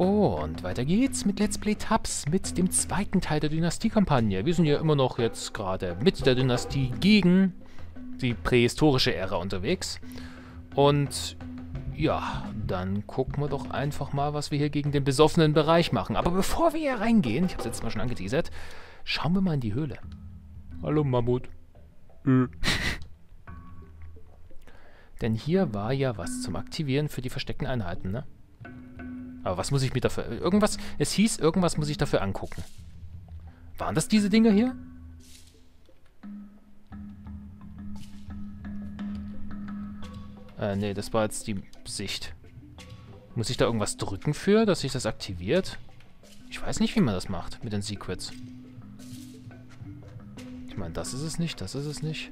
Und weiter geht's mit Let's Play Tabs, mit dem zweiten Teil der Dynastie-Kampagne. Wir sind ja immer noch jetzt gerade mit der Dynastie gegen die prähistorische Ära unterwegs. Und ja, dann gucken wir doch einfach mal, was wir hier gegen den besoffenen Bereich machen. Aber bevor wir hier reingehen, ich habe es jetzt mal schon angeteasert, schauen wir mal in die Höhle. Hallo Mammut. Denn hier war ja was zum Aktivieren für die versteckten Einheiten, ne? Aber was muss ich mir dafür... Irgendwas... Es hieß, irgendwas muss ich dafür angucken. Waren das diese Dinger hier? Nee, das war jetzt die Sicht. Muss ich da irgendwas drücken für, dass sich das aktiviert? Ich weiß nicht, wie man das macht mit den Secrets. Ich meine, das ist es nicht, das ist es nicht.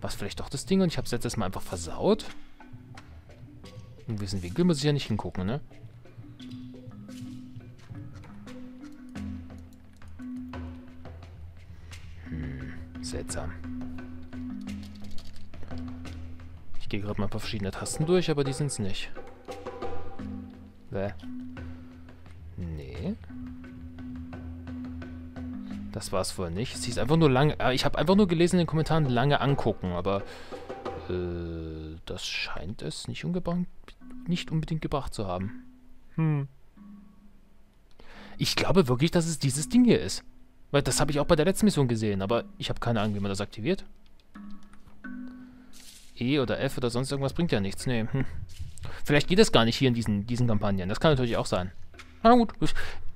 War es vielleicht doch das Ding und ich habe es jetzt erstmal einfach versaut? In gewissen Winkel muss ich ja nicht hingucken, ne? Seltsam. Ich gehe gerade mal ein paar verschiedene Tasten durch, aber die sind es nicht. Bäh. Nee. Das war es wohl nicht. Es hieß einfach nur lange... Ich habe einfach nur gelesen in den Kommentaren, lange angucken, aber... das scheint es nicht unbedingt gebracht zu haben. Ich glaube wirklich, dass es dieses Ding hier ist. Weil das habe ich auch bei der letzten Mission gesehen, aber ich habe keine Ahnung, wie man das aktiviert. E oder F oder sonst irgendwas bringt ja nichts. Nee. Vielleicht geht das gar nicht hier in diesen Kampagnen. Das kann natürlich auch sein. Na gut,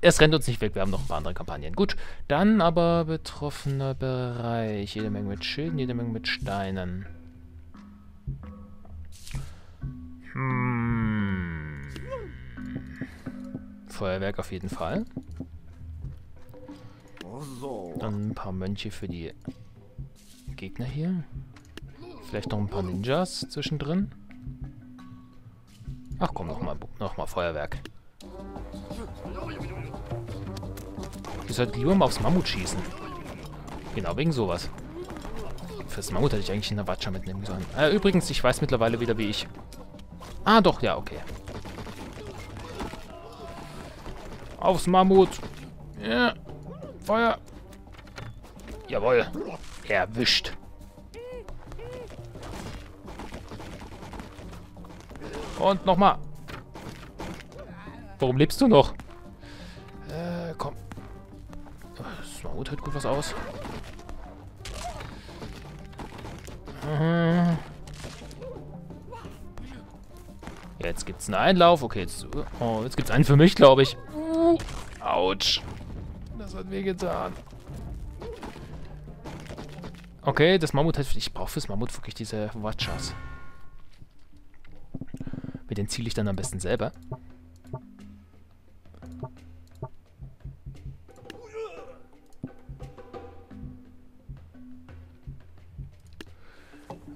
es rennt uns nicht weg. Wir haben noch ein paar andere Kampagnen. Gut, dann aber betroffener Bereich. Jede Menge mit Schilden, jede Menge mit Steinen. Feuerwerk auf jeden Fall. Dann ein paar Mönche für die Gegner hier. Vielleicht noch ein paar Ninjas zwischendrin. Ach komm, noch mal Feuerwerk. Ich sollte lieber mal aufs Mammut schießen. Genau, wegen sowas. Fürs Mammut hätte ich eigentlich eine Watscha mitnehmen sollen. Übrigens, ich weiß mittlerweile wieder, wie ich... Ah, doch, ja, okay. Aufs Mammut. Ja. Feuer. Jawohl. Erwischt. Und nochmal. Warum lebst du noch? Komm. Das Mammut hält gut was aus. Jetzt gibt's einen Einlauf. Okay, jetzt, oh, jetzt gibt's einen für mich, glaube ich. Autsch. Das hat wehgetan. Okay, das Mammut hat... Ich brauche fürs Mammut wirklich diese Watschas. Mit denen ziele ich dann am besten selber.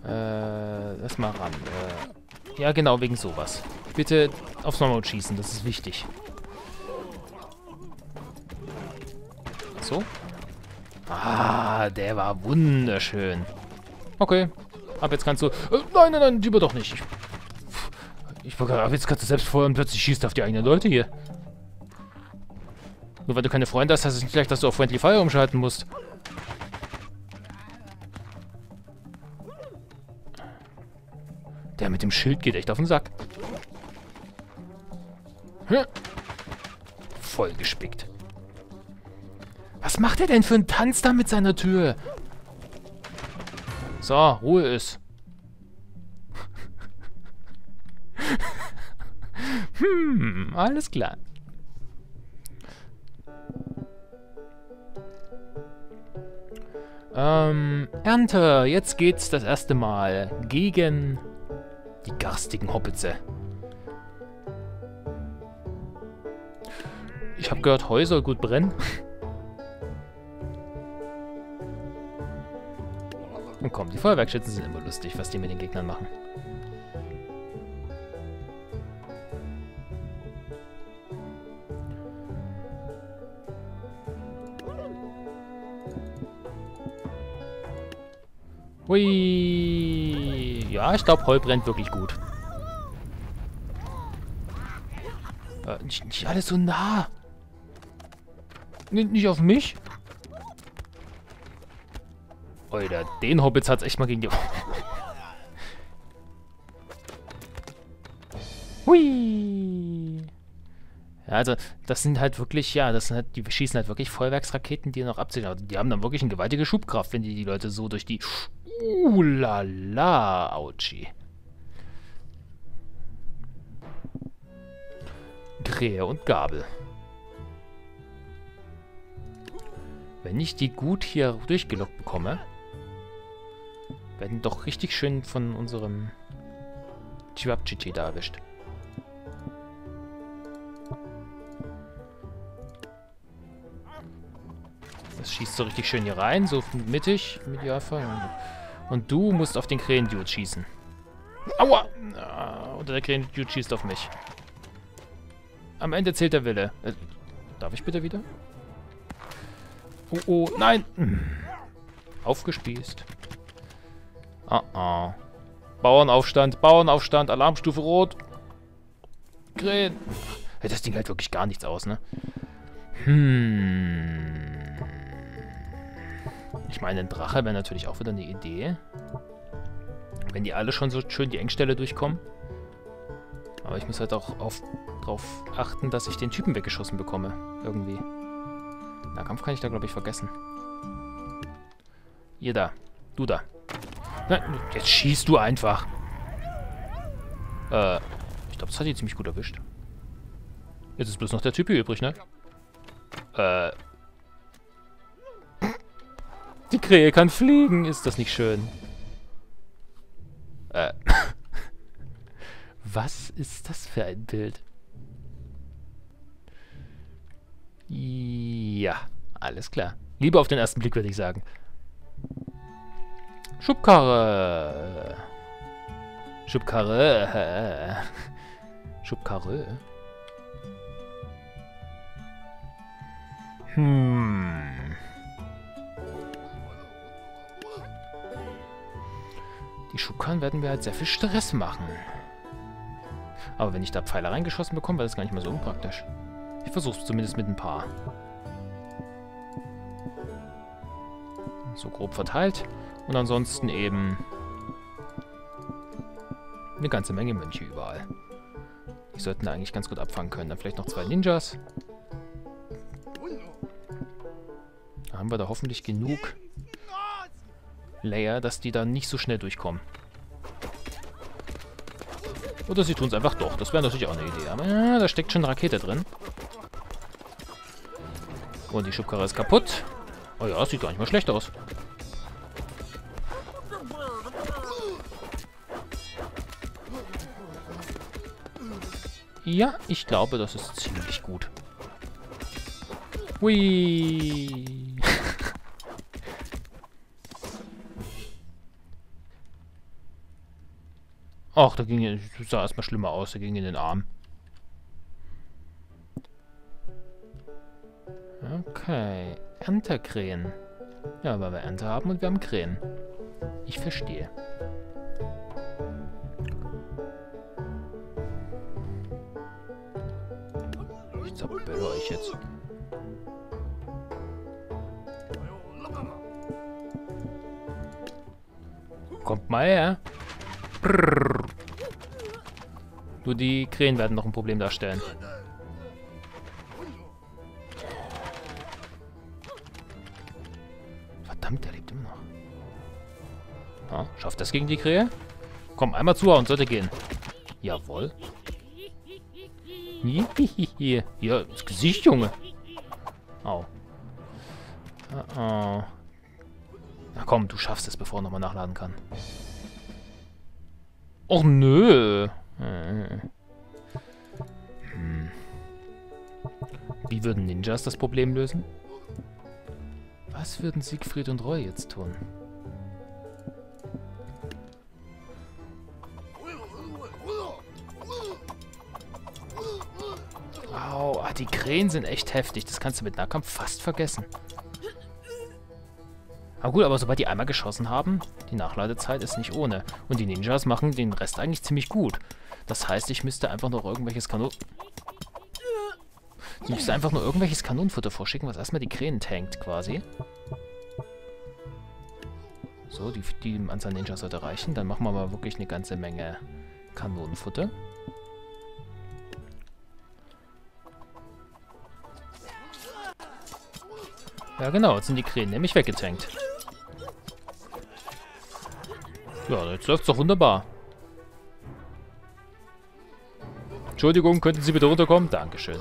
Lass mal ran. Ja, genau, wegen sowas. Bitte aufs Mammut schießen, das ist wichtig. So. Ah, der war wunderschön. Okay. Ab jetzt kannst du... nein, lieber doch nicht. Ich wollte gerade... Ab jetzt kannst du selbst feuern und plötzlich schießt auf die eigenen Leute hier. Nur weil du keine Freunde hast, heißt es nicht gleich, dass du auf Friendly Fire umschalten musst. Der mit dem Schild geht echt auf den Sack. Hm. Voll gespickt. Was macht er denn für einen Tanz da mit seiner Tür? So, Ruhe ist. Alles klar. Ernte, jetzt geht's das erste Mal gegen die garstigen Hobbitze. Ich habe gehört, Heu soll gut brennen. Und komm, die Feuerwerkschützen sind immer lustig, was die mit den Gegnern machen. Hui. Ja, ich glaube, Heu brennt wirklich gut. Nicht alles so nah. Nicht auf mich. Alter, den Hobbits hat's echt mal gegen die... Hui! Ja, also, das sind halt wirklich, ja, das sind halt, die schießen halt wirklich Feuerwerksraketen, die noch abziehen. Also, die haben dann wirklich eine gewaltige Schubkraft, wenn die Leute so durch die... Uhlala, Autschi. Krähe und Gabel. Wenn ich die gut hier durchgelockt bekomme, werden doch richtig schön von unserem Chiwabchichi da erwischt. Das schießt so richtig schön hier rein, so mittig, Medialfall. Und du musst auf den Krähen-Dude schießen. Aua! Oder der Krähen-Dude schießt auf mich. Am Ende zählt der Wille. Darf ich bitte wieder? Oh, oh, nein! Aufgespießt. Bauernaufstand, Bauernaufstand, Alarmstufe Rot. Krähen. Das Ding hält wirklich gar nichts aus, ne? Ich meine, ein Drache wäre natürlich auch wieder eine Idee. Wenn die alle schon so schön die Engstelle durchkommen. Aber ich muss halt auch darauf achten, dass ich den Typen weggeschossen bekomme. Irgendwie. Nahkampf kann ich da, glaube ich, vergessen. Ihr da. Du da. Nein, jetzt schießt du einfach. Ich glaube, das hat die ziemlich gut erwischt. Jetzt ist bloß noch der Typ hier übrig, ne? Die Krähe kann fliegen. Ist das nicht schön? Was ist das für ein Bild? Ja, alles klar. Lieber auf den ersten Blick, würde ich sagen. Schubkarre. Schubkarre. Schubkarre. Die Schubkarren werden mir halt sehr viel Stress machen. Aber wenn ich da Pfeile reingeschossen bekomme, wäre das gar nicht mehr so unpraktisch. Ich versuche es zumindest mit ein paar. So grob verteilt. Und ansonsten eben... eine ganze Menge Mönche überall. Die sollten da eigentlich ganz gut abfangen können. Dann vielleicht noch 2 Ninjas. Da haben wir da hoffentlich genug Layer, dass die da nicht so schnell durchkommen. Oder sie tun es einfach doch. Das wäre natürlich auch eine Idee. Aber ja, da steckt schon eine Rakete drin. Und die Schubkarre ist kaputt. Oh ja, das sieht gar nicht mal schlecht aus. Ja, ich glaube, das ist ziemlich gut. Hui. Ach, da ging, das sah erstmal schlimmer aus, da ging in den Arm. Okay, Enterkrähen. Ja, weil wir Enter haben und wir haben Krähen. Ich verstehe. Ich zappel euch jetzt. Kommt mal her. Brrr. Nur die Krähen werden noch ein Problem darstellen. Verdammt, der lebt immer noch. Na, schafft das gegen die Krähe? Komm, einmal zuhauen, sollte gehen. Jawohl. Hier, ja, ins Gesicht, Junge. Au. Oh. Na komm, du schaffst es, bevor er nochmal nachladen kann. Och nö. Wie würden Ninjas das Problem lösen? Was würden Siegfried und Roy jetzt tun? Au, ah, die Krähen sind echt heftig. Das kannst du mit Nahkampf fast vergessen. Aber gut, aber sobald die einmal geschossen haben, die Nachladezeit ist nicht ohne. Und die Ninjas machen den Rest eigentlich ziemlich gut. Das heißt, ich müsste einfach noch irgendwelches Kanon... Ich müsste einfach nur irgendwelches Kanonenfutter vorschicken, was erstmal die Krähen tankt quasi. So, die Anzahl Ninjas sollte reichen. Dann machen wir mal wirklich eine ganze Menge Kanonenfutter. Ja genau, jetzt sind die Krähen nämlich weggetankt. Ja, jetzt läuft's doch wunderbar. Entschuldigung, könnten Sie bitte runterkommen? Dankeschön.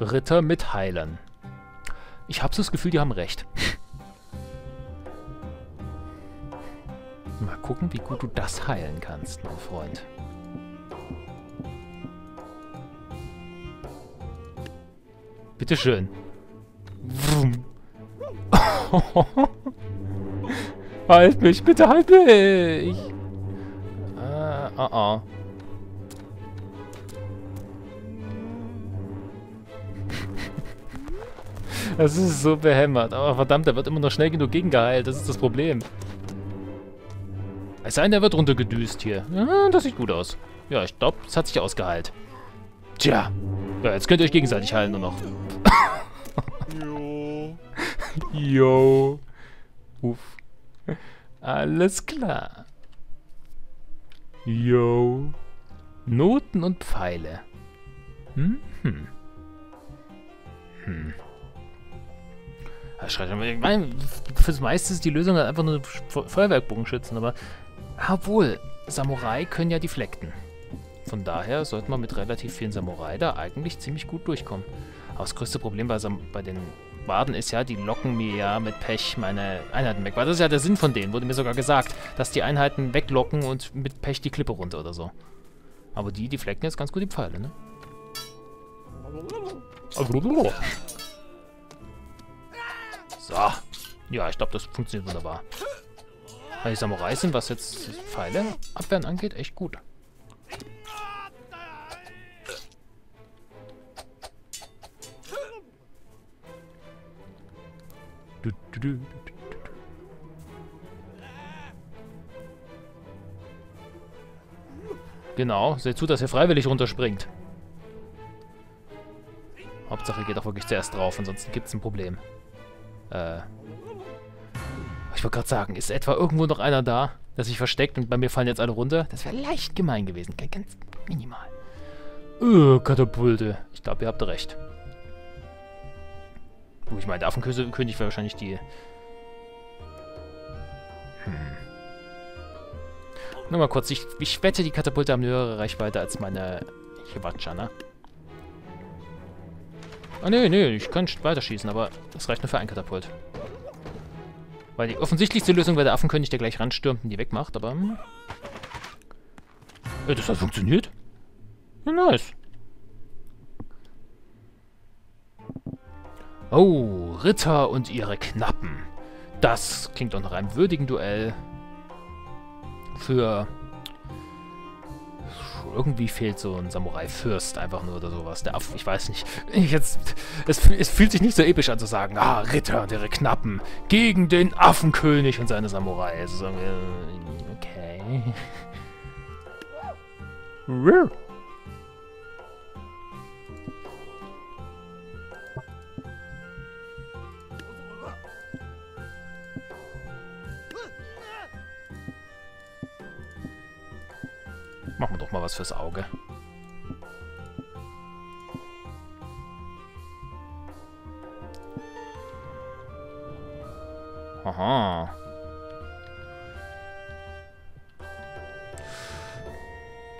Ritter mit Heilern. Ich habe so das Gefühl, die haben recht. Mal gucken, wie gut du das heilen kannst, mein Freund. Bitteschön. Halt mich, bitte halt mich! Das ist so behämmert. Aber verdammt, er wird immer noch schnell genug gegengeheilt. Das ist das Problem. Es sei denn, er wird runtergedüst hier. Ja, das sieht gut aus. Ja, ich glaube, es hat sich ausgeheilt. Tja. Ja, jetzt könnt ihr euch gegenseitig heilen nur noch. Jo. Jo. Uff. Alles klar. Jo. Noten und Pfeile. Ich meine, fürs meiste ist die Lösung halt einfach nur Feuerwerkbogenschützen, aber... Obwohl, Samurai können ja deflekten. Von daher sollte man mit relativ vielen Samurai da eigentlich ziemlich gut durchkommen. Aber das größte Problem bei den Barden ist ja, die locken mir ja mit Pech meine Einheiten weg. Weil das ist ja der Sinn von denen, wurde mir sogar gesagt, dass die Einheiten weglocken und mit Pech die Klippe runter oder so. Aber die deflekten jetzt ganz gut die Pfeile, ne? So. Ja, ich glaube, das funktioniert wunderbar. Weil die Samurai sind, was jetzt Pfeile abwehren angeht, echt gut. Genau, seht zu, dass ihr freiwillig runterspringt. Hauptsache, ihr geht auch wirklich zuerst drauf, ansonsten gibt es ein Problem. Ich wollte gerade sagen, ist etwa irgendwo noch einer da, der sich versteckt und bei mir fallen jetzt alle runter? Das wäre leicht gemein gewesen, ganz minimal. Katapulte. Ich glaube, ihr habt recht. Ich meine, der Affenkönig wäre wahrscheinlich die... Nur mal kurz, ich wette, die Katapulte haben eine höhere Reichweite als meine Hibatscha, ne? Ah, nee, ich kann weiterschießen, aber das reicht nur für ein Katapult. Weil die offensichtlichste Lösung wäre der Affenkönig, der gleich ranstürmt und die wegmacht, aber... Ja, das hat funktioniert. Ja, nice. Oh, Ritter und ihre Knappen. Das klingt doch nach einem würdigen Duell. Für... Irgendwie fehlt so ein Samurai-Fürst einfach nur oder sowas. Der Affe, ich weiß nicht. Es fühlt sich nicht so episch an zu sagen, Ritter und ihre Knappen gegen den Affenkönig und seine Samurai. Also sagen wir, okay. Machen wir doch mal was fürs Auge. Aha.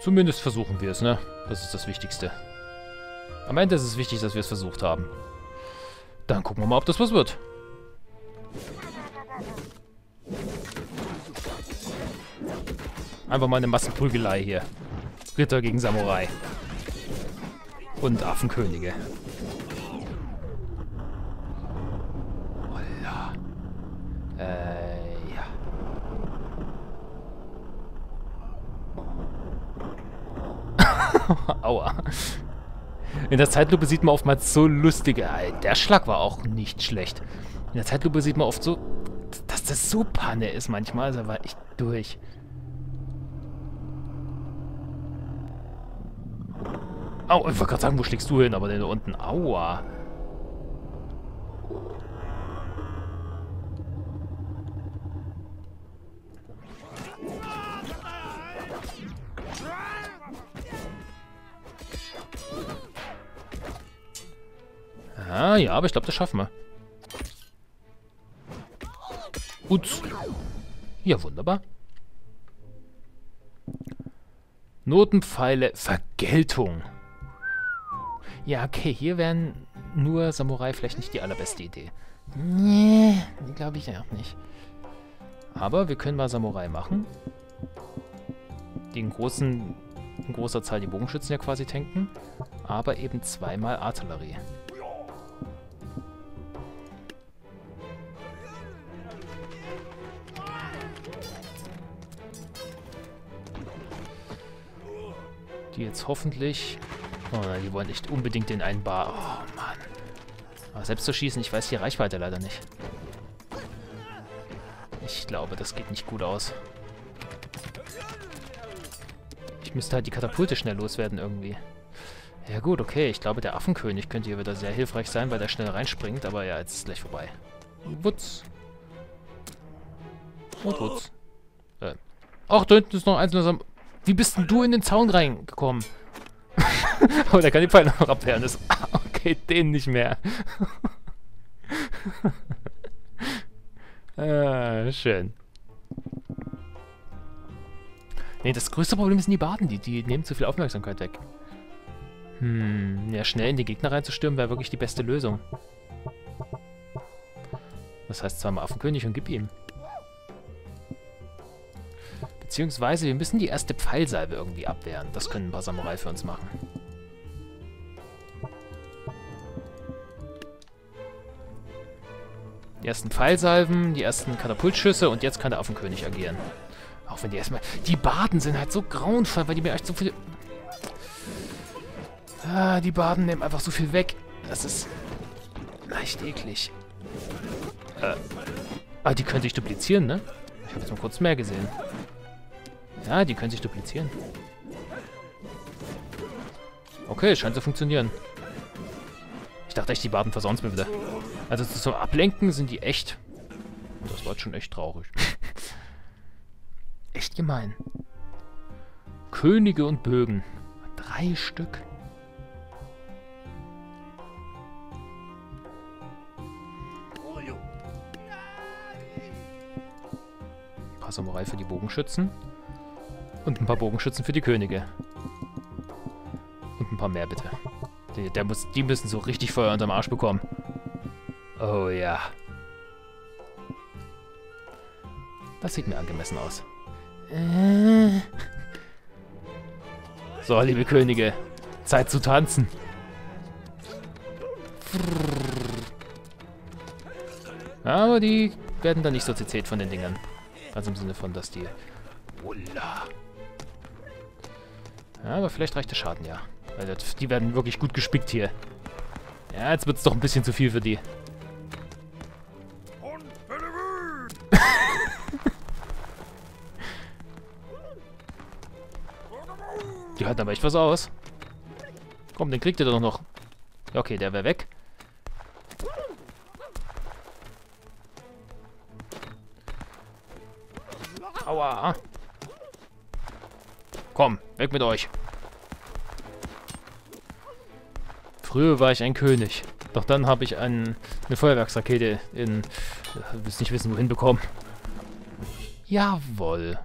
Zumindest versuchen wir es, ne? Das ist das Wichtigste. Am Ende ist es wichtig, dass wir es versucht haben. Dann gucken wir mal, ob das was wird. Einfach mal eine Massenprügelei hier. Ritter gegen Samurai. Und Affenkönige. Holla. Ja. Aua. In der Zeitlupe sieht man oftmals so lustige... Der Schlag war auch nicht schlecht. In der Zeitlupe sieht man oft so... Dass das so Panne ist manchmal. Da war ich durch. Au, ich wollte gerade sagen, wo schlägst du hin? Aber der da unten. Aua. Ah ja, aber ich glaube, das schaffen wir. Uts. Ja, wunderbar. Notenpfeile, Vergeltung. Ja, okay, hier wären nur Samurai vielleicht nicht die allerbeste Idee. Nee, glaube ich auch nicht. Aber wir können mal Samurai machen. Die in großer Zahl die Bogenschützen ja quasi tanken. Aber eben zweimal Artillerie. Die jetzt hoffentlich... Oh nein, die wollen nicht unbedingt den einen Bar... Oh Mann. Aber selbst zu schießen, ich weiß die Reichweite leider nicht. Ich glaube, das geht nicht gut aus. Ich müsste halt die Katapulte schnell loswerden irgendwie. Ja gut, okay. Ich glaube, der Affenkönig könnte hier wieder sehr hilfreich sein, weil der schnell reinspringt. Aber ja, jetzt ist es gleich vorbei. Wutz. Und wutz. Ach, da hinten ist noch eins langsam. Wie bist denn du in den Zaun reingekommen? Oh, der kann die Pfeile noch abwehren. Das okay, den nicht mehr. Schön. Nee, das größte Problem sind die Barden. Die nehmen zu viel Aufmerksamkeit weg. Hm, ja, schnell in die Gegner reinzustürmen wäre wirklich die beste Lösung. Das heißt, zweimal Affenkönig und gib ihm. Beziehungsweise, wir müssen die erste Pfeilsalbe irgendwie abwehren. Das können ein paar Samurai für uns machen. Die ersten Pfeilsalben, die ersten Katapultschüsse und jetzt kann der Affenkönig agieren. Auch wenn die erstmal... Die Barden sind halt so grauenvoll, weil die mir echt so viel... Ah, die Barden nehmen einfach so viel weg. Das ist leicht eklig. Ah, die können sich duplizieren, ne? Ich habe jetzt mal kurz mehr gesehen. Ja, die können sich duplizieren. Okay, scheint zu funktionieren. Ich dachte echt, die Barden versauen es mir wieder. Also zum Ablenken sind die echt... Das war jetzt schon echt traurig. Echt gemein. Könige und Bögen. 3 Stück. Ein paar Samurai für die Bogenschützen. Und ein paar Bogenschützen für die Könige. Und ein paar mehr, bitte. Die müssen so richtig Feuer unterm Arsch bekommen. Oh ja. Das sieht mir angemessen aus. So, liebe Könige. Zeit zu tanzen. Aber die werden dann nicht so zitiert von den Dingern. Also im Sinne von, dass die... Ulla. Ja, aber vielleicht reicht der Schaden, ja. Also, die werden wirklich gut gespickt hier. Ja, jetzt wird es doch ein bisschen zu viel für die. Die halten aber echt was aus. Komm, den kriegt ihr doch noch. Ja, okay, der wäre weg. Aua. Komm, weg mit euch. Früher war ich ein König. Doch dann habe ich eine Feuerwerksrakete in... Ich will nicht wissen, wohin bekommen. Jawohl.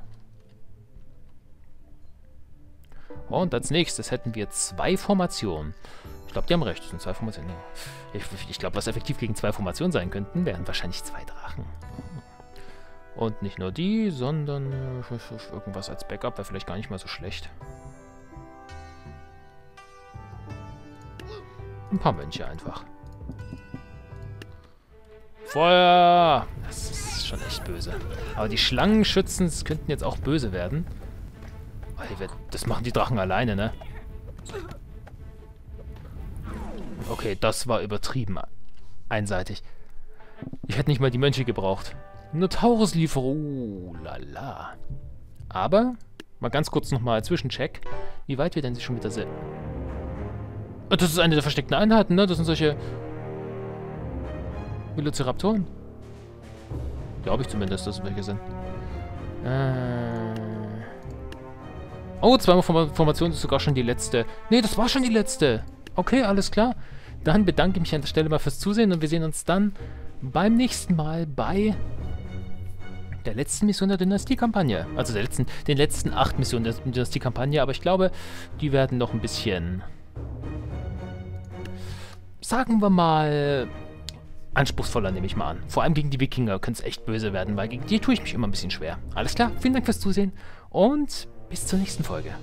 Und als nächstes hätten wir 2 Formationen. Ich glaube, die haben recht. Das sind 2 Formationen. Ich glaube, was effektiv gegen 2 Formationen sein könnten, wären wahrscheinlich 2 Drachen. Und nicht nur die, sondern irgendwas als Backup wäre vielleicht gar nicht mal so schlecht. Ein paar Mönche einfach. Feuer! Das ist schon echt böse. Aber die Schlangenschützen könnten jetzt auch böse werden. Das machen die Drachen alleine, ne? Okay, das war übertrieben einseitig. Ich hätte nicht mal die Mönche gebraucht. Eine Tauruslieferung. Oh, lala. Aber, mal ganz kurz nochmal Zwischencheck. Wie weit wir denn schon wieder sind? Das ist eine der versteckten Einheiten, ne? Das sind solche Velociraptoren. Glaube ich zumindest, dass es welche sind. Oh, zweimal Formation ist sogar schon die letzte. Ne, das war schon die letzte. Okay, alles klar. Dann bedanke ich mich an der Stelle mal fürs Zusehen und wir sehen uns dann beim nächsten Mal bei der letzten Mission der Dynastie-Kampagne. Also den letzten 8 Missionen der Dynastie-Kampagne, aber ich glaube, die werden noch ein bisschen, sagen wir mal, anspruchsvoller, nehme ich mal an. Vor allem gegen die Wikinger könnte es echt böse werden, weil gegen die tue ich mich immer ein bisschen schwer. Alles klar, vielen Dank fürs Zusehen und bis zur nächsten Folge.